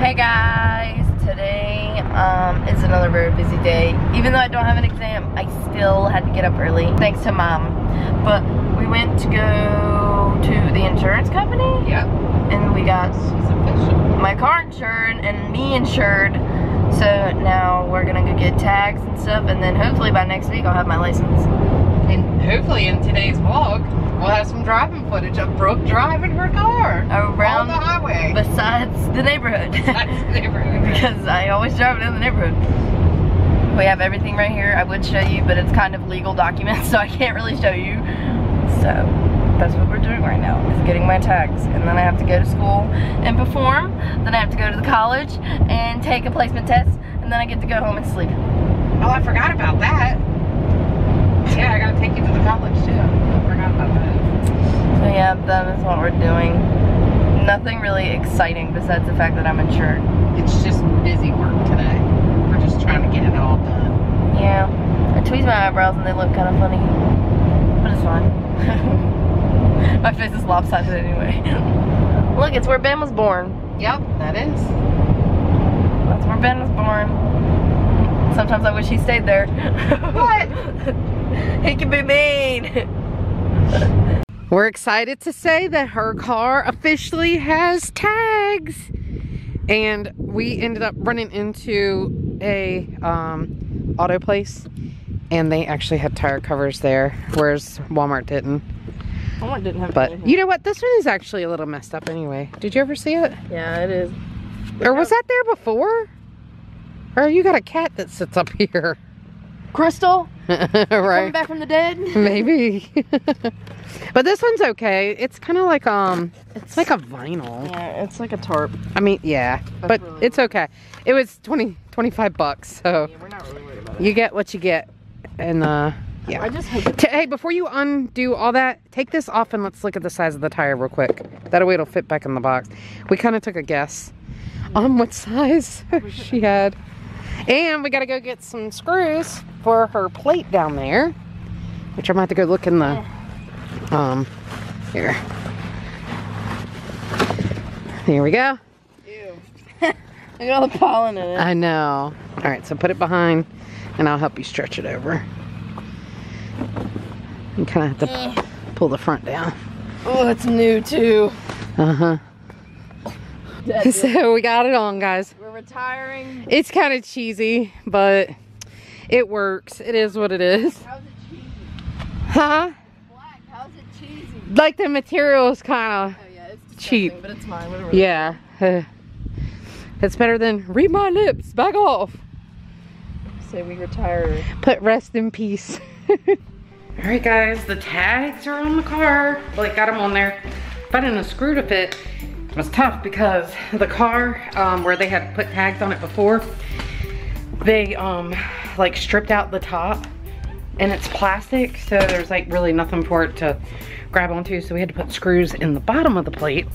Hey guys, today is another very busy day. Even though I don't have an exam, I still had to get up early, thanks to mom. But we went to go to the insurance company. Yeah. And we got my car insured and me insured. So now we're gonna go get tags and stuff, and then hopefully by next week I'll have my license. And hopefully in today's vlog, we'll have some driving footage of Brooke driving her car around the highway. Besides the neighborhood. Besides the neighborhood. Because I always drive down the neighborhood. We have everything right here. I would show you, but it's kind of legal documents, so I can't really show you. So that's what we're doing right now, is getting my tags. And then I have to go to school and perform. Then I have to go to the college and take a placement test. And then I get to go home and sleep. Oh, I forgot about that. Yeah, I gotta take you to the college too. I forgot about that. So yeah, that is what we're doing. Nothing really exciting besides the fact that I'm insured. It's just busy work today. We're just trying to get it all done. Yeah. I tweezed my eyebrows and they look kind of funny. But it's fine. My face is lopsided anyway. Look, it's where Ben was born. Yep, that is. That's where Ben was born. Sometimes I wish he stayed there. What? He can be mean. We're excited to say that her car officially has tags. And we ended up running into a auto place. And they actually had tire covers there, whereas Walmart didn't. Walmart didn't have But anything. You know what? This one is actually a little messed up anyway. Did you ever see it? Yeah, it is. Or was that there before? Or you got a cat that sits up here. Crystal? Right. Coming back from the dead? Maybe. But this one's okay. It's kind of like, it's like a vinyl. Yeah, it's like a tarp. I mean, yeah. That's but really it's okay. It was 25 bucks, so. Yeah, we're not really worried about it. You get what you get. And, yeah. I just hope hey, before you undo all that, take this off and let's look at the size of the tire real quick. That way it'll fit back in the box. We kind of took a guess on what size she had. And we gotta go get some screws for her plate down there, which I'm gonna have to go look in the, here. Here we go. Ew. Look at all the pollen in it. I know. All right, so put it behind and I'll help you stretch it over. You kind of have to pull the front down. Oh, it's new too. Uh-huh. So we got it on, guys. We're retiring. It's kind of cheesy, but it works. It is what it is. How's it cheesy? Huh? It's black. How's it cheesy? Like the material is kind of cheap. But it's mine. Whatever. Yeah. It's better than read my lips. Back off. So we retire. Put rest in peace. All right, guys. The tags are on the car. Blake got them on there. Finding a screw to fit. It was tough because the car where they had put tags on it before, they like stripped out the top and it's plastic, so there's like really nothing for it to grab onto, so we had to put screws in the bottom of the plate.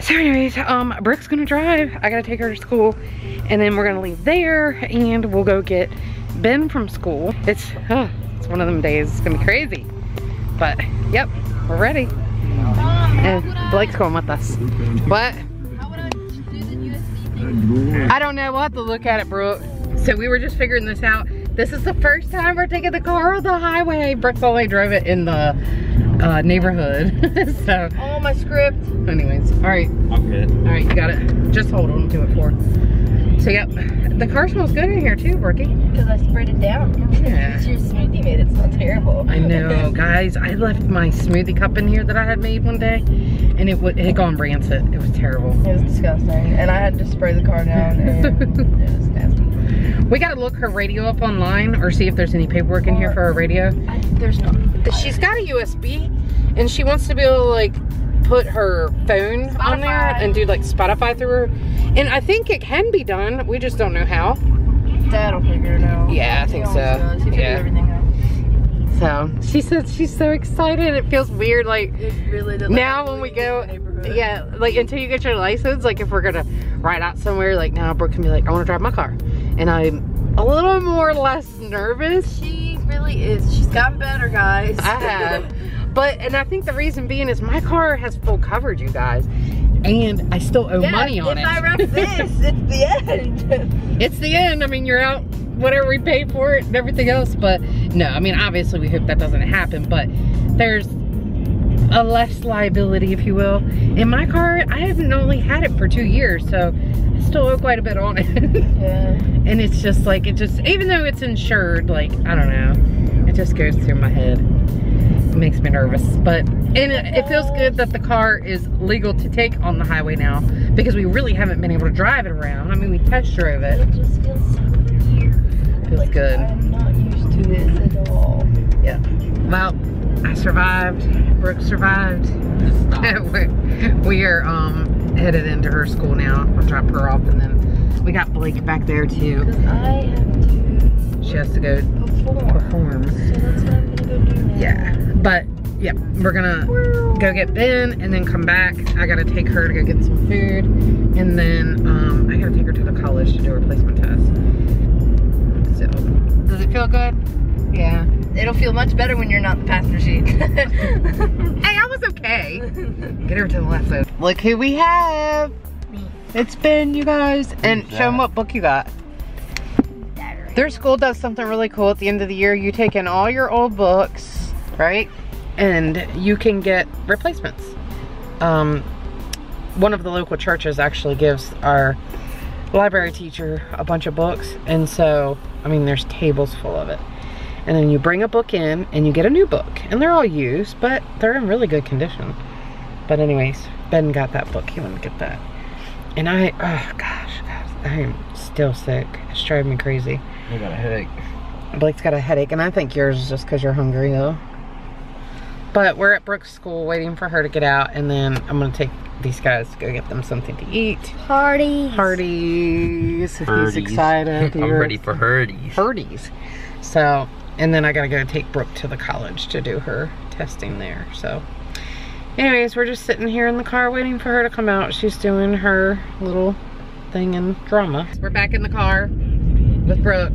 So anyways, Brooke's gonna drive. I gotta take her to school and then we're gonna leave there and we'll go get Ben from school. It's one of them days. It's gonna be crazy, but yep, we're ready. And Blake's going with us. What? How would I do the USB thing? I don't know. We'll have to look at it, Brooke. So we were just figuring this out. This is the first time we're taking the car on the highway. Brooke's only drove it in the neighborhood. So. Oh, my script. Anyways, all right. I'm good. All right, you got it. Just hold on to it, Floor. So yep, the car smells good in here too, Brookie. Because I sprayed it down. Yeah. Your smoothie made it smell terrible. I know, guys. I left my smoothie cup in here that I had made one day, and it had gone rancid. It was terrible. It was disgusting, and I had to spray the car down. And it was nasty. We gotta look her radio up online or see if there's any paperwork in here for her radio. There's not. She's got a USB, and she wants to be able to like put her phone on there and do like Spotify through her. And I think it can be done. We just don't know how. Dad'll figure it out. Yeah, I think so. Does. He figures everything out. So she said she's so excited. It feels weird, like it really does. Now when we go, yeah, like until you get your license, like if we're gonna ride out somewhere, like now Brooke can be like, I want to drive my car, and I'm a little more or less nervous. She really is. She's gotten better, guys. I have, but and I think the reason being is my car has full coverage, you guys. and I still owe money on it. If I wreck this, it's the end. It's the end. I mean, you're out whatever we paid for it and everything else. But no, I mean, obviously we hope that doesn't happen, but there's a less liability, if you will. In my car, I haven't only had it for 2 years, so I still owe quite a bit on it. Yeah. And it's just like, it just, even though it's insured, like, I don't know, it just goes through my head. It makes me nervous, but and it feels good that the car is legal to take on the highway now, because we really haven't been able to drive it around. I mean, we test drove it. It just feels so weird. Feels like, good. I'm not used to this at all. Yeah. Well, I survived. Brooke survived. We are headed into her school now. We'll drop her off, and then we got Blake back there too. Because I have to. She has to go perform. So that's what I'm gonna go do now. Yeah, but yeah, we're gonna go get Ben and then come back. I gotta take her to go get some food, and then I gotta take her to the college to do a replacement test. So, does it feel good? Yeah. It'll feel much better when you're not the passenger seat. Hey, I was okay. Get over to the left side. Look who we have. Me. It's Ben, you guys. And show them what book you got. Right. Their school does something really cool at the end of the year. You take in all your old books, right? And you can get replacements. One of the local churches actually gives our library teacher a bunch of books. And so, I mean, there's tables full of it. And then you bring a book in and you get a new book. And they're all used, but they're in really good condition. But anyways, Ben got that book. He wanted to get that. And I, oh gosh, I am still sick. It's driving me crazy. I got a headache. Blake's got a headache. And I think yours is just because you're hungry though. But we're at Brooke's school waiting for her to get out. And then I'm going to take these guys to go get them something to eat. Hardee's. Hardee's. He's excited. I'm ready for Hardee's. Hardee's. So... and then I gotta go take Brooke to the college to do her testing there. So anyways, we're just sitting here in the car waiting for her to come out. She's doing her little thing in drama. We're back in the car with Brooke.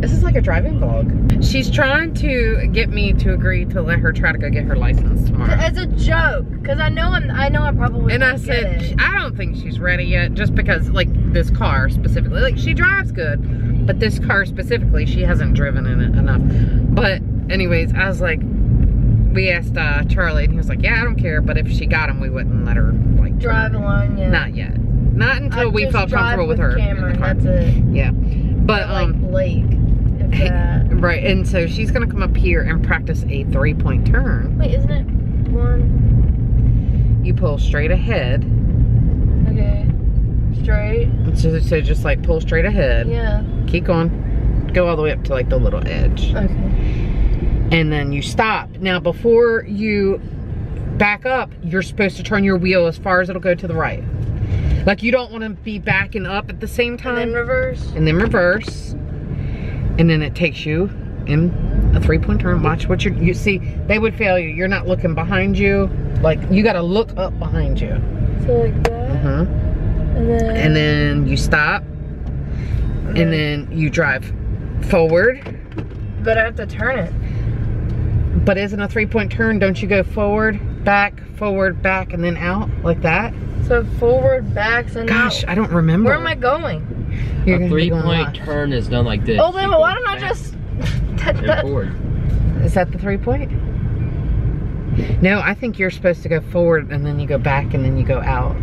This is like a driving vlog. She's trying to get me to agree to let her try to go get her license tomorrow. As a joke, because I know I probably and I said it. I don't think she's ready yet, just because like this car specifically, like she drives good. But this car specifically, she hasn't driven in it enough. But anyways, I was like, we asked Charlie, and he was like, yeah, I don't care. But if she got him, we wouldn't let her like drive alone. Yeah. Not yet. Not until we felt comfortable with her. Cameron, in the car. That's it. Yeah. But like Blake. If that... Right. And so she's gonna come up here and practice a three-point turn. Wait, isn't it one? You pull straight ahead. Okay. Straight. So just like pull straight ahead. Yeah. Keep going. Go all the way up to like the little edge. Okay. And then you stop. Now before you back up, you're supposed to turn your wheel as far as it'll go to the right. Like you don't want to be backing up at the same time. And then reverse. And then reverse. And then it takes you in a three-point turn. Watch what you see. They would fail you. You're not looking behind you. Like you got to look up behind you. So like that. Uh huh. And then you stop, and then you drive forward. But I have to turn it. But isn't a three-point turn, don't you go forward, back, and then out, like that? So forward, backs, and gosh, out. I don't remember. Where am I going? A three-point turn is done like this. Oh, wait, but why don't I just... forward. Is that the three-point? No, I think you're supposed to go forward, and then you go back, and then you go out.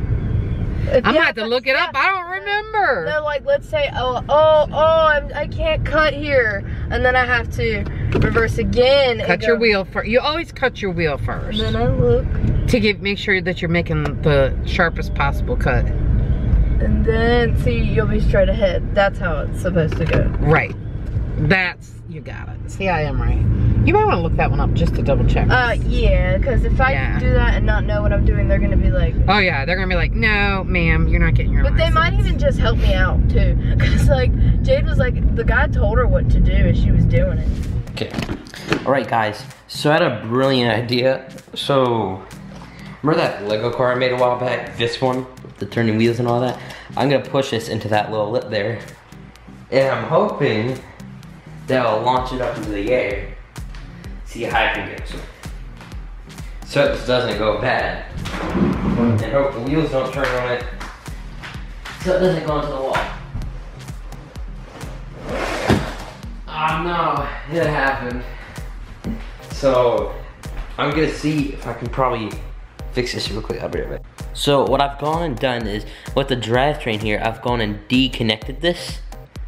I'm gonna have to look it up. I don't remember. No, like let's say, I can't cut here, and then I have to reverse again. Cut your wheel first. You always cut your wheel first. And then I look to make sure that you're making the sharpest possible cut. And then see, you'll be straight ahead. That's how it's supposed to go. Right. That's you got it. See, I am right. You might want to look that one up just to double check. Yeah, because if I do that and not know what I'm doing, they're going to be like... Oh, yeah, they're going to be like, no, ma'am, you're not getting your license. But they might even just help me out, too. Because, like, Jade was like, the guy told her what to do and she was doing it. Okay. All right, guys. So I had a brilliant idea. So, remember that Lego car I made a while back? This one, with the turning wheels and all that? I'm going to push this into that little lip there. And I'm hoping that I'll launch it up into the air. See how I can get to it. So it just doesn't go bad. and hope the wheels don't turn on it so it doesn't go onto the wall. Oh no, it happened. So I'm gonna see if I can probably fix this real quick. I'll be right back. So what I've gone and done is, with the drivetrain here, I've gone and deconnected this,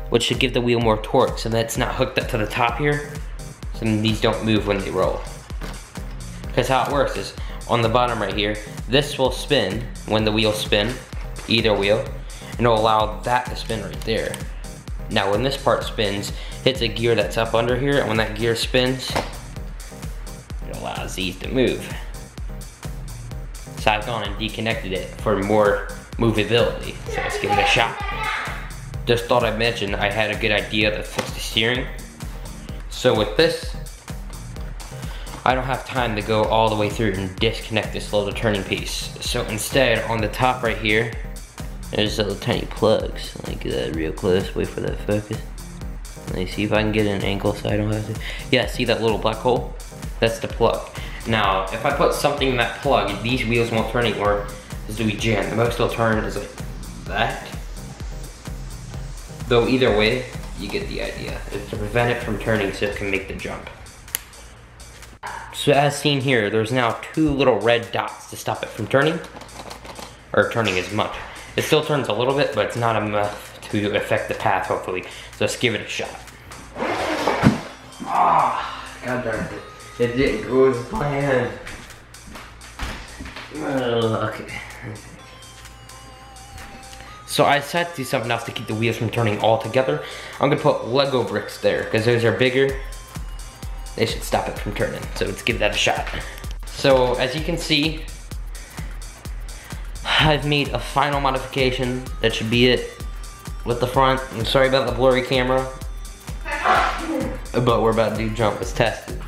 which should give the wheel more torque, so that's not hooked up to the top here, so these don't move when they roll. Because how it works is, on the bottom right here, this will spin when the wheels spin, either wheel, and it'll allow that to spin right there. Now when this part spins, it's a gear that's up under here, and when that gear spins, it allows these to move. So I've gone and deconnected it for more movability. So let's give it a shot. Just thought I'd mention I had a good idea to fix the steering. So with this, I don't have time to go all the way through and disconnect this little turning piece. So instead, on the top right here, there's little tiny plugs. Let me get that real close, wait for that focus. Let me see if I can get an angle so I don't have to. Yeah, see that little black hole? That's the plug. Now, if I put something in that plug, these wheels won't turn anymore because they'll be jammed. The most they'll turn is like that. Though either way, you get the idea. It's to prevent it from turning so it can make the jump. So as seen here, there's now two little red dots to stop it from turning, or turning as much. It still turns a little bit, but it's not enough to affect the path, hopefully. So let's give it a shot. Ah, god darn it. It didn't go as planned. Okay. So I decided to do something else to keep the wheels from turning all together. I'm gonna put Lego bricks there, because those are bigger. They should stop it from turning. So let's give that a shot. So as you can see, I've made a final modification. That should be it with the front. I'm sorry about the blurry camera, but we're about to do jump as tested.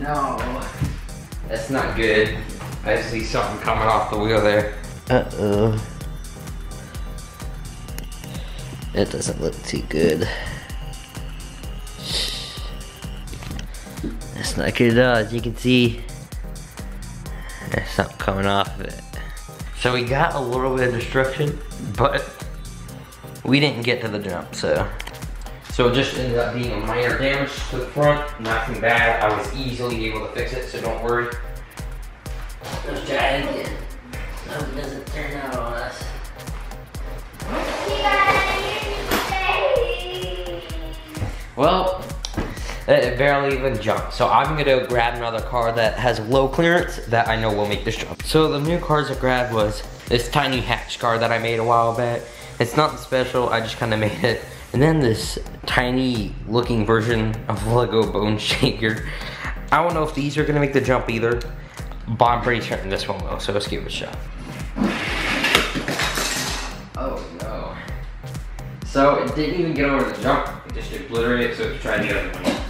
No, that's not good. I see something coming off the wheel there. Uh-oh. It doesn't look too good. That's not good at all, as you can see. There's something coming off of it. So we got a little bit of destruction, but we didn't get to the jump, so. So it just ended up being a minor damage to the front, nothing bad. I was easily able to fix it, so don't worry. Let's try it again. I hope it doesn't turn out on us. Well, it barely even jumped. So I'm gonna grab another car that has low clearance that I know will make this jump. So the new cars I grabbed was this tiny hatch car that I made a while back. It's nothing special, I just kinda made it. And then this tiny looking version of Lego Bone Shaker. I don't know if these are gonna make the jump either, but I'm pretty certain this one will, so let's give it a shot. Oh no. So it didn't even get over the jump, it just obliterated it, so let's try the other one.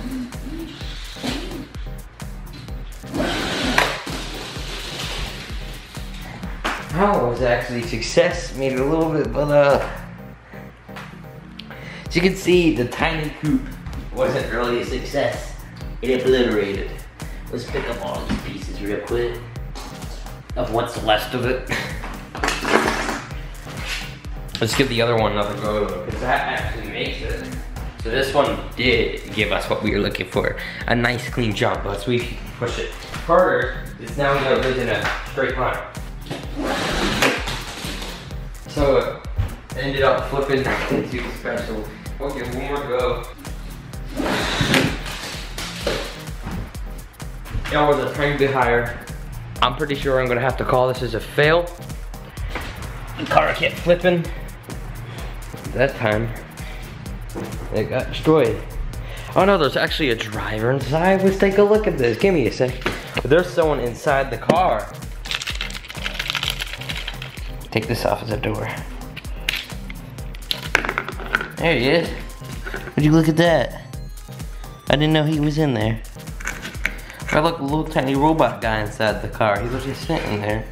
Oh, it was actually a success, made it a little bit, but as you can see, the tiny coupe wasn't really a success. It obliterated. Let's pick up all these pieces real quick of what's left of it. Let's give the other one another go, because that actually makes it. So this one did give us what we were looking for. A nice clean jump, but we push it harder. It's now going to in a straight line. So it ended up flipping into the special. Okay, one more go. It was a tiny bit higher. I'm pretty sure I'm gonna have to call this as a fail. The car kept flipping. That time, it got destroyed. Oh no, there's actually a driver inside. Let's take a look at this. Give me a sec. There's someone inside the car. Take this off as a door. There he is. Would you look at that? I didn't know he was in there. I look, a little tiny robot guy inside the car. He was just sitting there.